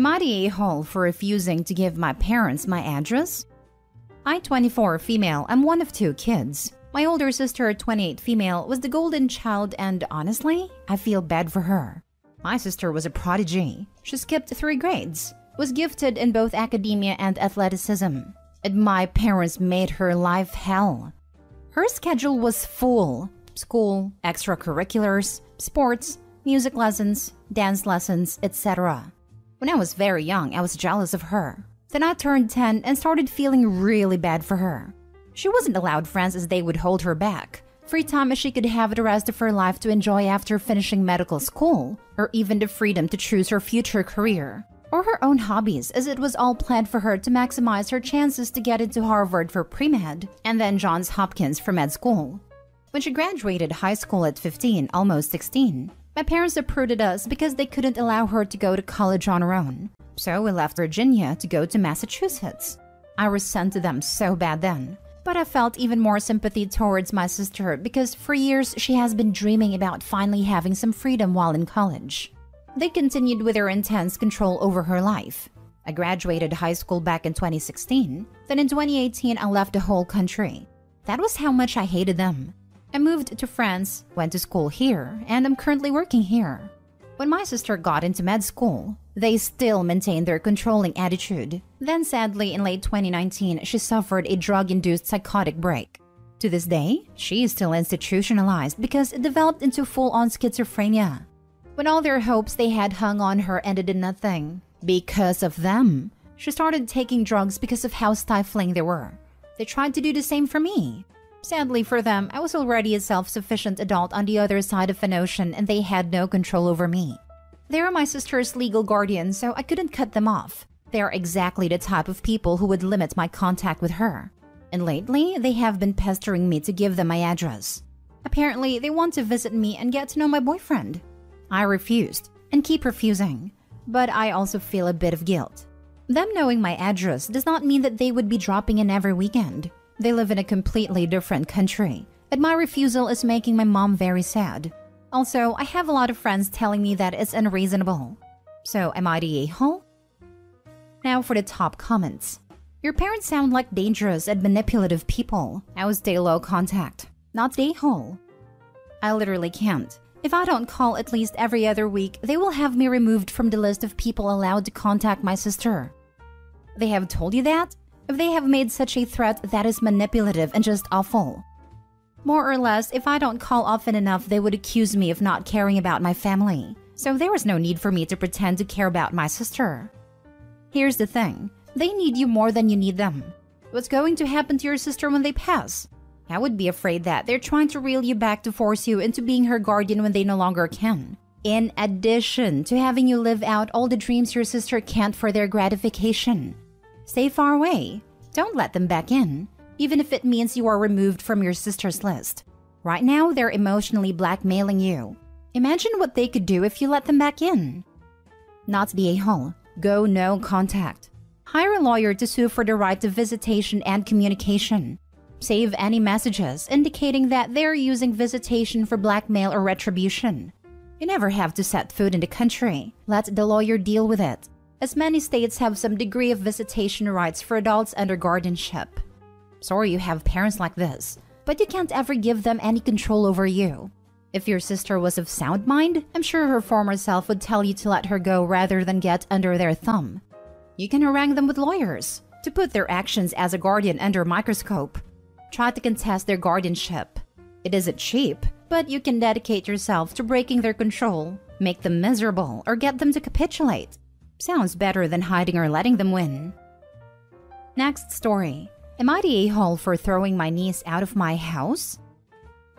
Am I the a-hole for refusing to give my parents my address? I, 24, female, am one of two kids. My older sister, 28, female, was the golden child and, honestly, I feel bad for her. My sister was a prodigy. She skipped 3 grades, was gifted in both academia and athleticism, and my parents made her life hell. Her schedule was full. School, extracurriculars, sports, music lessons, dance lessons, etc. When I was very young, I was jealous of her. Then I turned 10 and started feeling really bad for her. She wasn't allowed friends as they would hold her back. Free time as she could have the rest of her life to enjoy after finishing medical school, or even the freedom to choose her future career, or her own hobbies, as it was all planned for her to maximize her chances to get into Harvard for pre-med, and then Johns Hopkins for med school. When she graduated high school at 15, almost 16, my parents uprooted us because they couldn't allow her to go to college on her own. So we left Virginia to go to Massachusetts. I resented them so bad then. But I felt even more sympathy towards my sister because for years she has been dreaming about finally having some freedom while in college. They continued with their intense control over her life. I graduated high school back in 2016, then in 2018 I left the whole country. That was how much I hated them. I moved to France, went to school here, and I'm currently working here. When my sister got into med school, they still maintained their controlling attitude. Then sadly, in late 2019, she suffered a drug-induced psychotic break. To this day, she is still institutionalized because it developed into full-on schizophrenia. When all their hopes they had hung on her ended in nothing, because of them, she started taking drugs because of how stifling they were. They tried to do the same for me. Sadly for them, I was already a self-sufficient adult on the other side of an ocean and they had no control over me. They are my sister's legal guardians, so I couldn't cut them off. They are exactly the type of people who would limit my contact with her. And lately, they have been pestering me to give them my address. Apparently, they want to visit me and get to know my boyfriend. I refused and keep refusing, but I also feel a bit of guilt. Them knowing my address does not mean that they would be dropping in every weekend. They live in a completely different country, and my refusal is making my mom very sad. Also, I have a lot of friends telling me that it's unreasonable. So, am I the a-hole? Now for the top comments. Your parents sound like dangerous and manipulative people. I would stay low contact, not the a-hole. I literally can't. If I don't call at least every other week, they will have me removed from the list of people allowed to contact my sister. They have told you that? If they have made such a threat, that is manipulative and just awful. More or less, if I don't call often enough, they would accuse me of not caring about my family. So there was no need for me to pretend to care about my sister. Here's the thing, they need you more than you need them. What's going to happen to your sister when they pass? I would be afraid that they're trying to reel you back to force you into being her guardian when they no longer can. In addition to having you live out all the dreams your sister can't for their gratification. Stay far away. Don't let them back in, even if it means you are removed from your sister's list. Right now, they're emotionally blackmailing you. Imagine what they could do if you let them back in. Not the a-hole. Go no contact. Hire a lawyer to sue for the right to visitation and communication. Save any messages indicating that they're using visitation for blackmail or retribution. You never have to set foot in the country. Let the lawyer deal with it, as many states have some degree of visitation rights for adults under guardianship. Sorry you have parents like this, but you can't ever give them any control over you. If your sister was of sound mind, I'm sure her former self would tell you to let her go rather than get under their thumb. You can harangue them with lawyers to put their actions as a guardian under a microscope. Try to contest their guardianship. It isn't cheap, but you can dedicate yourself to breaking their control, make them miserable, or get them to capitulate. Sounds better than hiding or letting them win. Next story. Am I the a-hole for throwing my niece out of my house?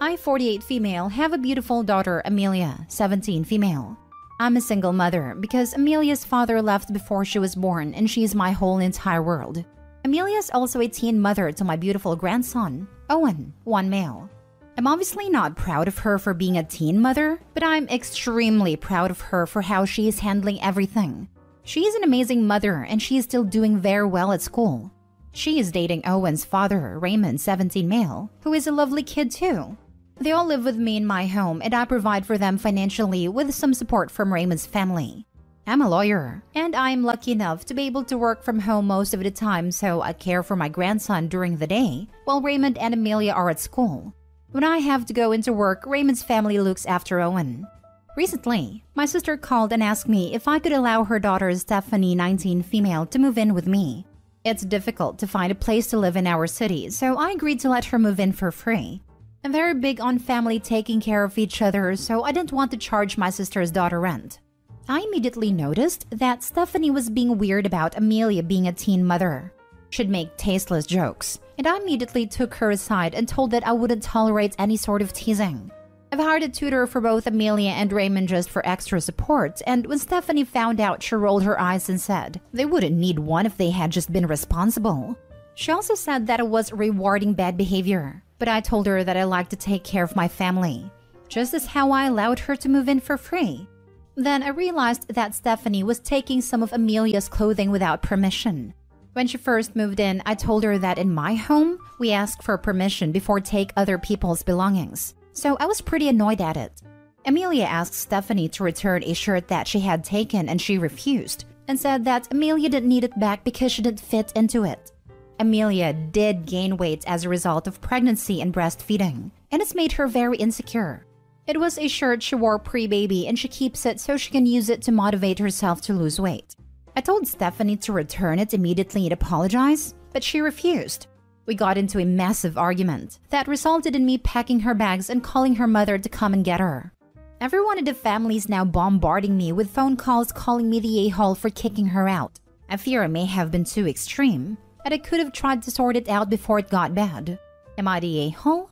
I, 48 female, have a beautiful daughter, Amelia, 17 female. I'm a single mother because Amelia's father left before she was born and she is my whole entire world. Amelia is also a teen mother to my beautiful grandson, Owen, 1 male. I'm obviously not proud of her for being a teen mother, but I'm extremely proud of her for how she is handling everything. She is an amazing mother and she is still doing very well at school. She is dating Owen's father, Raymond, 17 male, who is a lovely kid too. They all live with me in my home and I provide for them financially with some support from Raymond's family. I'm a lawyer, and I'm lucky enough to be able to work from home most of the time, so I care for my grandson during the day while Raymond and Amelia are at school. When I have to go into work, Raymond's family looks after Owen. Recently, my sister called and asked me if I could allow her daughter Stephanie, 19 female, to move in with me. It's difficult to find a place to live in our city, so I agreed to let her move in for free. I'm very big on family taking care of each other, so I didn't want to charge my sister's daughter rent. I immediately noticed that Stephanie was being weird about Amelia being a teen mother. She'd make tasteless jokes, and I immediately took her aside and told that I wouldn't tolerate any sort of teasing. I've hired a tutor for both Amelia and Raymond just for extra support, and when Stephanie found out, she rolled her eyes and said they wouldn't need one if they had just been responsible. She also said that it was rewarding bad behavior, but I told her that I like to take care of my family, just as how I allowed her to move in for free. Then I realized that Stephanie was taking some of Amelia's clothing without permission. When she first moved in, I told her that in my home, we ask for permission before take other people's belongings. So I was pretty annoyed at it. Amelia asked Stephanie to return a shirt that she had taken, and she refused and said that Amelia didn't need it back because she didn't fit into it. Amelia did gain weight as a result of pregnancy and breastfeeding, and it's made her very insecure. It was a shirt she wore pre-baby, and she keeps it so she can use it to motivate herself to lose weight. I told Stephanie to return it immediately and apologize, but she refused. We got into a massive argument that resulted in me packing her bags and calling her mother to come and get her. Everyone in the family is now bombarding me with phone calls calling me the a-hole for kicking her out. I fear I may have been too extreme, and I could have tried to sort it out before it got bad. Am I the a-hole?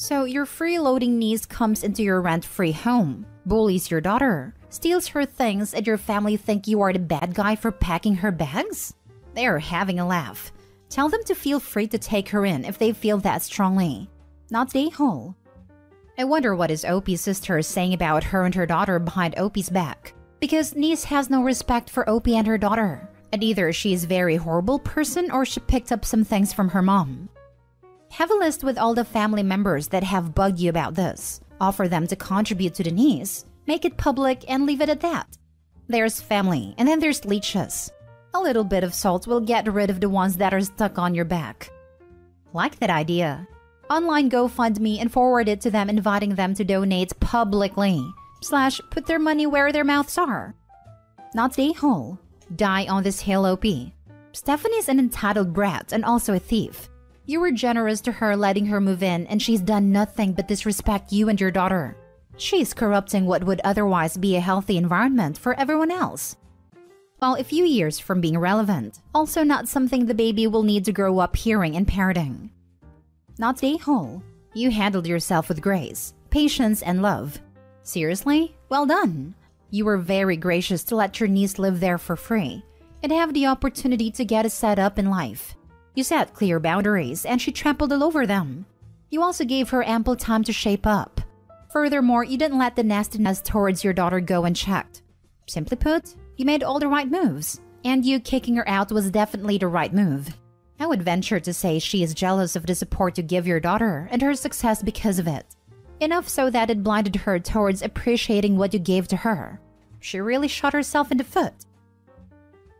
So your freeloading niece comes into your rent-free home, bullies your daughter, steals her things, and your family think you are the bad guy for packing her bags? They are having a laugh. Tell them to feel free to take her in if they feel that strongly. Not the a-hole. I wonder what is Opie's sister saying about her and her daughter behind Opie's back. Because niece has no respect for Opie and her daughter. And either she is a very horrible person or she picked up some things from her mom. Have a list with all the family members that have bugged you about this. Offer them to contribute to the niece. Make it public and leave it at that. There's family, and then there's leeches. A little bit of salt will get rid of the ones that are stuck on your back. Like that idea. Online GoFundMe and forward it to them, inviting them to donate publicly. / put their money where their mouths are. Not the a-hole. Die on this hill, OP. Stephanie's an entitled brat and also a thief. You were generous to her, letting her move in, and she's done nothing but disrespect you and your daughter. She's corrupting what would otherwise be a healthy environment for everyone else. While a few years from being relevant, also not something the baby will need to grow up hearing and parroting. Not the a-hole. You handled yourself with grace, patience, and love. Seriously? Well done. You were very gracious to let your niece live there for free and have the opportunity to get a set up in life. You set clear boundaries, and she trampled all over them. You also gave her ample time to shape up. Furthermore, you didn't let the nastiness towards your daughter go unchecked. Simply put, you made all the right moves, and you kicking her out was definitely the right move. I would venture to say she is jealous of the support you give your daughter and her success because of it. Enough so that it blinded her towards appreciating what you gave to her. She really shot herself in the foot.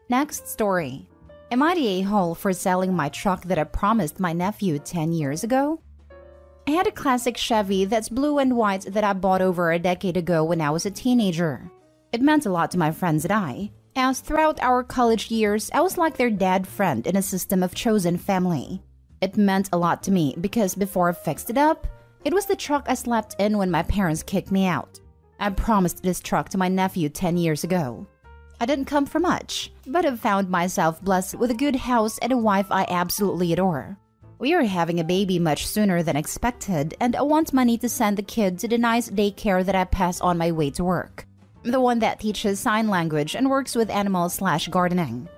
Next story. Am I the a-hole for selling my truck that I promised my nephew 10 years ago? I had a classic Chevy that's blue and white that I bought over a decade ago when I was a teenager. It meant a lot to my friends and I, as throughout our college years, I was like their dad friend in a system of chosen family. It meant a lot to me because before I fixed it up, it was the truck I slept in when my parents kicked me out. I promised this truck to my nephew 10 years ago. I didn't come for much, but I've found myself blessed with a good house and a wife I absolutely adore. We are having a baby much sooner than expected, and I want money to send the kid to the nice daycare that I pass on my way to work. The one that teaches sign language and works with animals/gardening.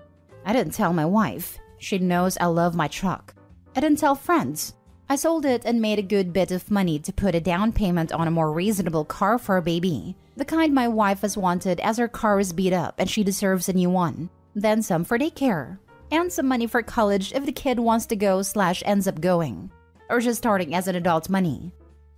I didn't tell my wife. She knows I love my truck. I didn't tell friends. I sold it and made a good bit of money to put a down payment on a more reasonable car for a baby. The kind my wife has wanted as her car is beat up and she deserves a new one. Then some for daycare. And some money for college if the kid wants to go/ ends up going. Or just starting as an adult money.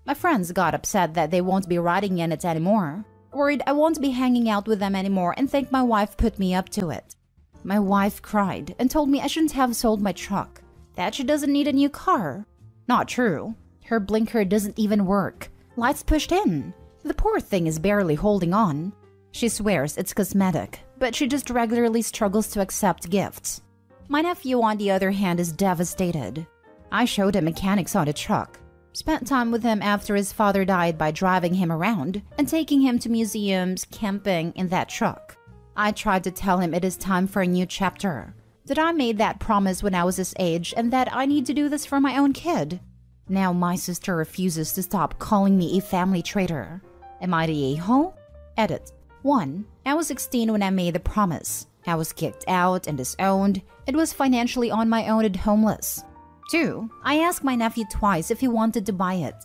My friends got upset that they won't be riding in it anymore. Worried I won't be hanging out with them anymore and think my wife put me up to it. My wife cried and told me I shouldn't have sold my truck, that she doesn't need a new car. Not true. Her blinker doesn't even work. Lights pushed in. The poor thing is barely holding on. She swears it's cosmetic, but she just regularly struggles to accept gifts. My nephew, on the other hand, is devastated. I showed him mechanics on the truck, spent time with him after his father died by driving him around and taking him to museums, camping in that truck. I tried to tell him it is time for a new chapter, that I made that promise when I was his age and that I need to do this for my own kid. Now my sister refuses to stop calling me a family traitor. Am I the a-hole? Edit. 1. I was 16 when I made the promise. I was kicked out and disowned. It was financially on my own and homeless. 2. I asked my nephew twice if he wanted to buy it.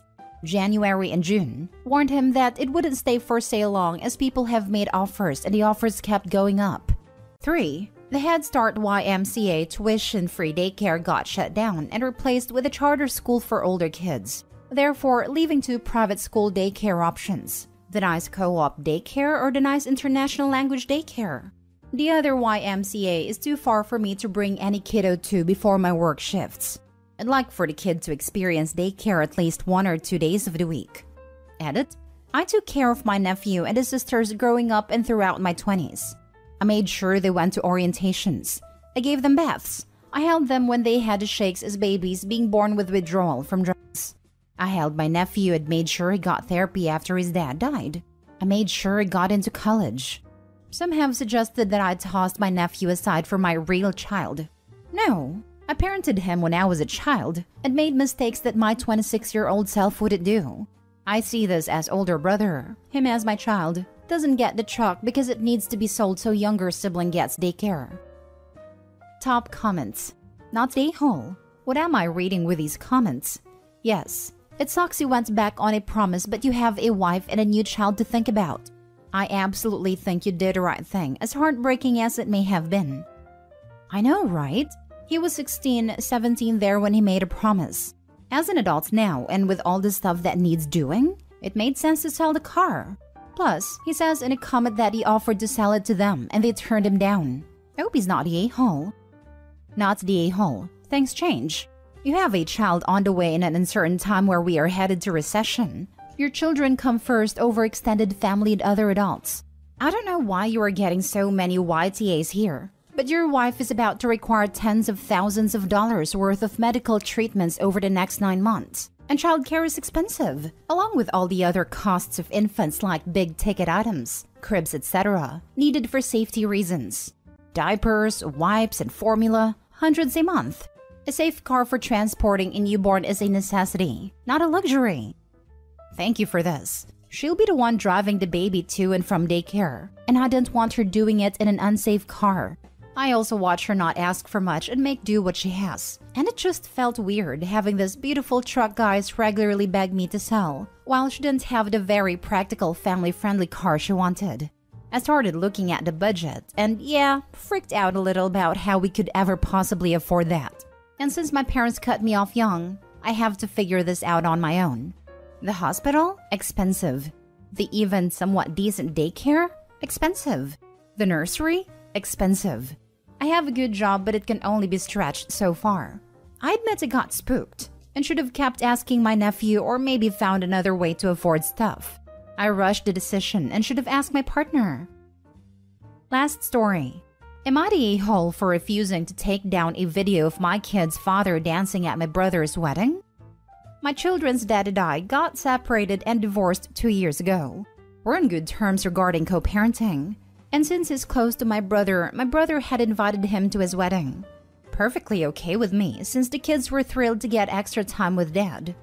January and June. Warned him that it wouldn't stay for sale long as people have made offers and the offers kept going up. 3. The Head Start YMCA tuition-free daycare got shut down and replaced with a charter school for older kids, therefore leaving two private school daycare options, the Nice Co-op Daycare or the Nice International Language Daycare. The other YMCA is too far for me to bring any kiddo to before my work shifts. I'd like for the kid to experience daycare at least 1 or 2 days of the week. Edit. I took care of my nephew and his sisters growing up and throughout my 20s. I made sure they went to orientations. I gave them baths. I held them when they had shakes as babies being born with withdrawal from drugs. I held my nephew and made sure he got therapy after his dad died. I made sure he got into college. Some have suggested that I tossed my nephew aside for my real child. No. I parented him when I was a child and made mistakes that my 26-year-old self wouldn't do. I see this as older brother, him as my child, doesn't get the truck because it needs to be sold so younger sibling gets daycare. Top comments. Not the whole. What am I reading with these comments? Yes, it sucks you went back on a promise but you have a wife and a new child to think about. I absolutely think you did the right thing, as heartbreaking as it may have been. I know, right? He was 16, 17 there when he made a promise. As an adult now, and with all the stuff that needs doing, it made sense to sell the car. Plus, he says in a comment that he offered to sell it to them and they turned him down. I hope he's not the a-hole. Not the a-hole. Things change. You have a child on the way in an uncertain time where we are headed to recession. Your children come first over extended family and other adults. I don't know why you are getting so many YTAs here. But your wife is about to require tens of thousands of dollars worth of medical treatments over the next 9 months. And childcare is expensive, along with all the other costs of infants like big-ticket items, cribs, etc., needed for safety reasons. Diapers, wipes, and formula, hundreds a month. A safe car for transporting a newborn is a necessity, not a luxury. Thank you for this. She'll be the one driving the baby to and from daycare, and I don't want her doing it in an unsafe car. I also watch her not ask for much and make do what she has, and it just felt weird having this beautiful truck guys regularly beg me to sell, while she didn't have the very practical family-friendly car she wanted. I started looking at the budget and, yeah, freaked out a little about how we could ever possibly afford that. And since my parents cut me off young, I have to figure this out on my own. The hospital? Expensive. The even somewhat decent daycare? Expensive. The nursery? Expensive. I have a good job, but it can only be stretched so far. I admit I got spooked and should have kept asking my nephew or maybe found another way to afford stuff. I rushed the decision and should have asked my partner. Last story. Am I the a-hole for refusing to take down a video of my kid's father dancing at my brother's wedding? My children's dad and I got separated and divorced 2 years ago. We're on good terms regarding co-parenting. And since he's close to my brother had invited him to his wedding. Perfectly okay with me, since the kids were thrilled to get extra time with dad.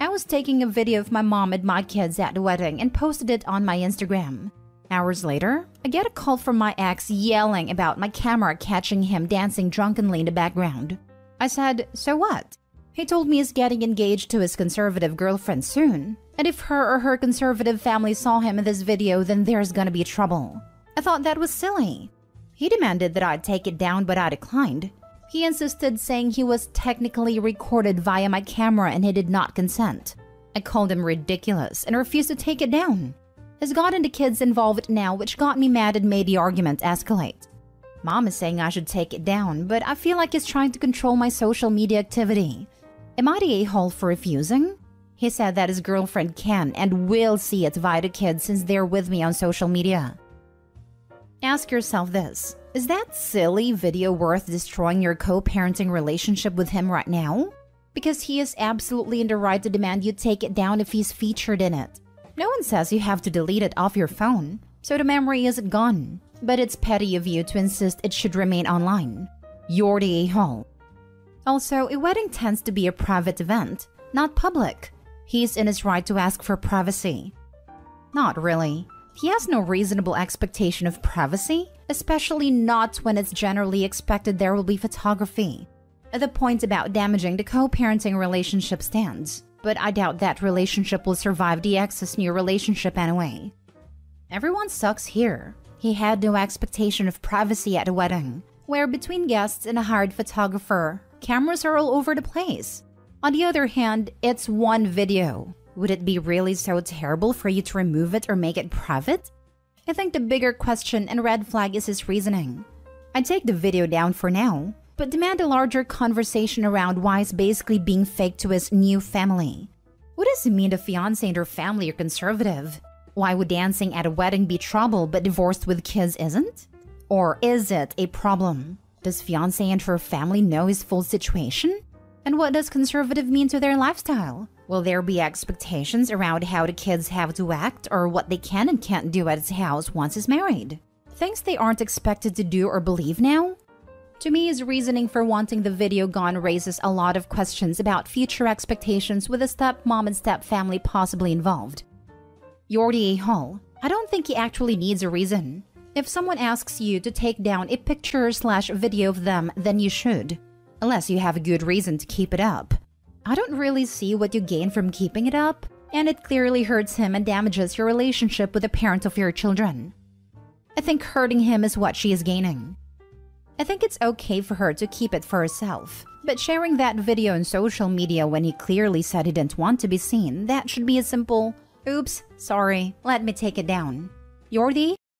I was taking a video of my mom and my kids at the wedding and posted it on my Instagram. Hours later, I get a call from my ex yelling about my camera catching him dancing drunkenly in the background. I said, so what? He told me he's getting engaged to his conservative girlfriend soon, and if her or her conservative family saw him in this video, then there's gonna be trouble. I thought that was silly. He demanded that I take it down, but I declined. He insisted, saying he was technically recorded via my camera and he did not consent. I called him ridiculous and refused to take it down. has gotten the kids involved now, which got me mad and made the argument escalate. Mom is saying I should take it down, but I feel like he's trying to control my social media activity. Am I the a-hole for refusing? He said that his girlfriend can and will see it via the kids since they're with me on social media. Ask yourself this, is that silly video worth destroying your co-parenting relationship with him right now? Because he is absolutely in the right to demand you take it down if he's featured in it. No one says you have to delete it off your phone, so the memory isn't gone. But it's petty of you to insist it should remain online. You're the a-hole. Also, a wedding tends to be a private event, not public. He's in his right to ask for privacy. Not really. He has no reasonable expectation of privacy, especially not when it's generally expected there will be photography. The point about damaging the co-parenting relationship stands, but I doubt that relationship will survive the ex's new relationship anyway. Everyone sucks here. He had no expectation of privacy at a wedding, where between guests and a hired photographer, cameras are all over the place. On the other hand, it's one video. Would it be really so terrible for you to remove it or make it private? I think the bigger question and red flag is his reasoning. I take the video down for now, but demand a larger conversation around why it's basically being faked to his new family. What does it mean the fiancé and her family are conservative? Why would dancing at a wedding be trouble but divorced with kids isn't? Or is it a problem? Does fiancé and her family know his full situation? And what does conservative mean to their lifestyle? Will there be expectations around how the kids have to act or what they can and can't do at his house once he's married? Things they aren't expected to do or believe now? To me, his reasoning for wanting the video gone raises a lot of questions about future expectations with a stepmom and stepfamily possibly involved. You're the a-hole. I don't think he actually needs a reason. If someone asks you to take down a picture/video of them, then you should. Unless you have a good reason to keep it up. I don't really see what you gain from keeping it up, and it clearly hurts him and damages your relationship with the parent of your children. I think hurting him is what she is gaining. I think it's okay for her to keep it for herself, but sharing that video on social media when he clearly said he didn't want to be seen, that should be a simple, oops, sorry, let me take it down. You're the